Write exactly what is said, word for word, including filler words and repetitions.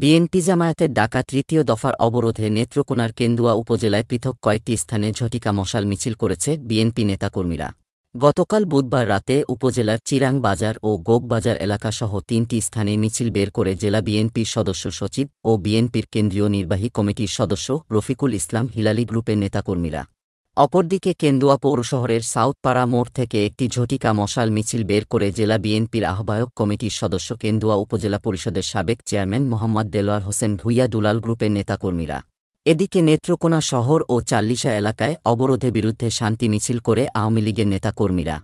BNP জামায়াতের ডাকা তৃতীয় দফার অবরোধে নেত্রকোনার কেন্দুয়া উপজেলায় পৃথক কয়েকটি স্থানে ঝটিকা মশাল মিছিল করেছে বিএনপি নেতাকর্মীরা। গতকাল বুধবার রাতে উপজেলার চিরাং বাজার ও গোগবাজার এলাকাসহ তিনটি স্থানে মিছিল বের করে জেলা বিএনপির সদস্য সচিব ও বিএনপির কেন্দ্রীয় নির্বাহী কমিটির সদস্য রফিকুল ইসলাম হিলালি গ্রুপের নেতাকর্মীরা। অপরদিকে কেন্দুয়া পৌরশহরের সাউথপাড়া মোড় থেকে একটি ঝটিকা মশাল মিছিল বের করে জেলা বিএনপির আহ্বায়ক কমিটির সদস্য কেন্দুয়া উপজেলা পরিষদের সাবেক চেয়ারম্যান মোহাম্মদ দেলোয়ার হোসেন ভুইয়া দুলাল গ্রুপের নেতাকর্মীরা। এদিকে নেত্রকোনা শহর ও চাল্লিশা এলাকায় অবরোধের বিরুদ্ধে শান্তি মিছিল করে আওয়ামী লীগের নেতাকর্মীরা।